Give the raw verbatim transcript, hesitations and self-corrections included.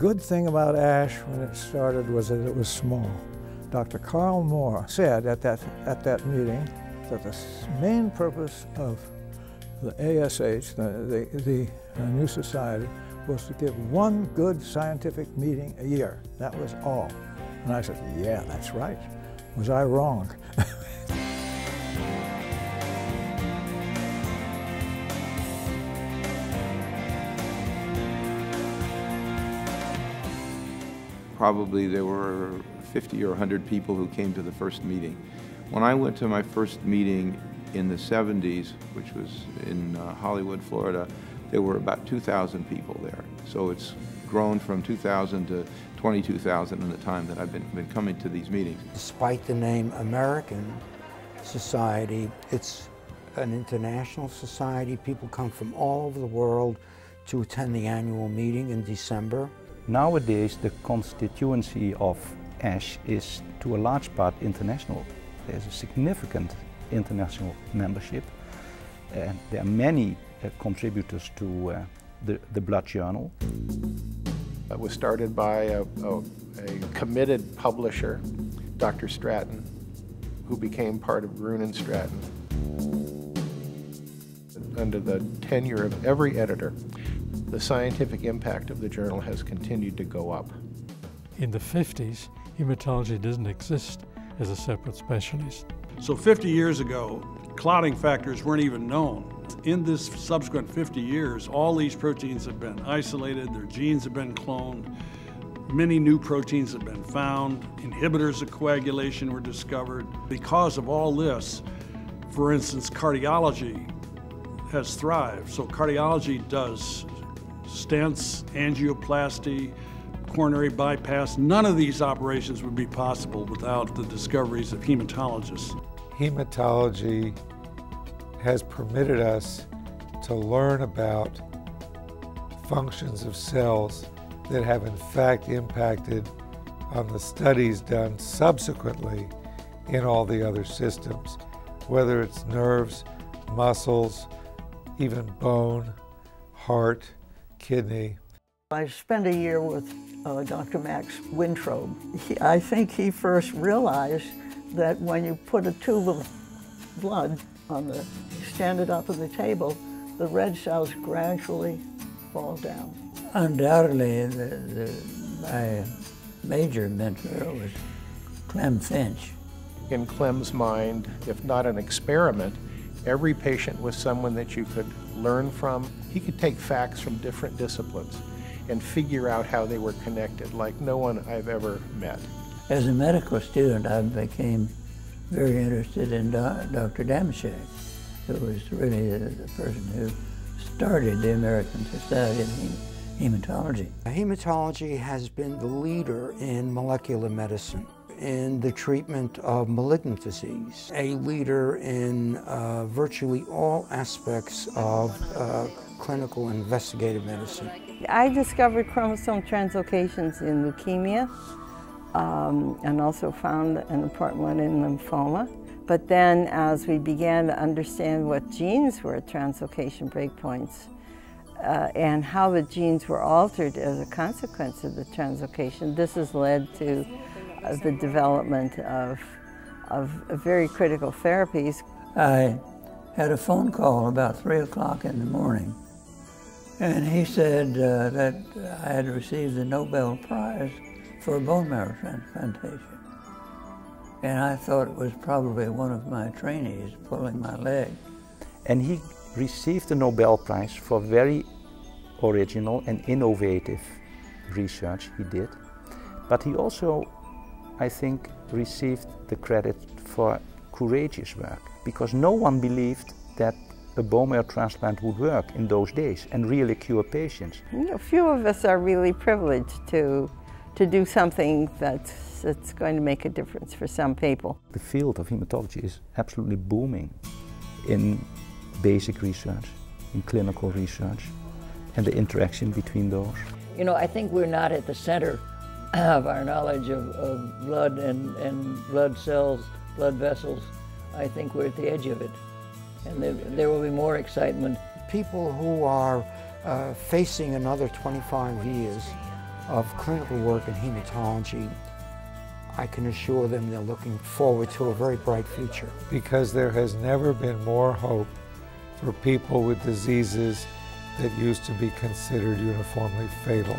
good thing about ASH when it started was that it was small. Doctor Carl Moore said at that, at that meeting that the main purpose of the A S H, the, the, the uh, new society, was to give one good scientific meeting a year. That was all. And I said, yeah, that's right. Was I wrong? Probably there were fifty or a hundred people who came to the first meeting. When I went to my first meeting in the seventies, which was in uh, Hollywood, Florida, there were about two thousand people there. So it's grown from two thousand to twenty-two thousand in the time that I've been, been coming to these meetings. Despite the name American Society, it's an international society. People come from all over the world to attend the annual meeting in December. Nowadays, the constituency of ASH is to a large part international. There's a significant international membership, and there are many uh, contributors to uh, the, the Blood Journal. It was started by a, a, a committed publisher, Doctor Stratton, who became part of Roen Stratton. Under the tenure of every editor, the scientific impact of the journal has continued to go up. In the fifties, hematology didn't exist as a separate specialty. So fifty years ago, clotting factors weren't even known. In this subsequent fifty years, all these proteins have been isolated, their genes have been cloned, many new proteins have been found, inhibitors of coagulation were discovered. Because of all this, for instance, cardiology has thrived. So cardiology does stents, angioplasty, coronary bypass. None of these operations would be possible without the discoveries of hematologists. Hematology has permitted us to learn about functions of cells that have in fact impacted on the studies done subsequently in all the other systems, whether it's nerves, muscles, even bone, heart, kidney. I spent a year with uh, Doctor Max Wintrobe. He, I think he first realized that when you put a tube of blood on the, stand it up on the table, the red cells gradually fall down. Undoubtedly, the, the, my major mentor was Clem Finch. In Clem's mind, if not an experiment, every patient was someone that you could learn from. He could take facts from different disciplines and figure out how they were connected like no one I've ever met. As a medical student, I became very interested in Doctor Dameshek, who was really the person who started the American Society of Hematology. Hematology has been the leader in molecular medicine, in the treatment of malignant disease, a leader in uh, virtually all aspects of uh, clinical investigative medicine. I discovered chromosome translocations in leukemia um, and also found an important one in lymphoma. But then as we began to understand what genes were translocation breakpoints uh, and how the genes were altered as a consequence of the translocation, this has led to of the development of, of very critical therapies. I had a phone call about three o'clock in the morning, and he said uh, that I had received the Nobel Prize for bone marrow transplantation. And I thought it was probably one of my trainees pulling my leg. And he received the Nobel Prize for very original and innovative research he did, but he also, I think, received the credit for courageous work, because no one believed that a bone marrow transplant would work in those days and really cure patients. You know, few of us are really privileged to, to do something that's, that's going to make a difference for some people. The field of hematology is absolutely booming in basic research, in clinical research, and the interaction between those. You know, I think we're not at the center of our knowledge of, of blood and, and blood cells, blood vessels. I think we're at the edge of it, and there, there will be more excitement. People who are uh, facing another twenty-five years of clinical work in hematology, I can assure them they're looking forward to a very bright future. Because there has never been more hope for people with diseases that used to be considered uniformly fatal.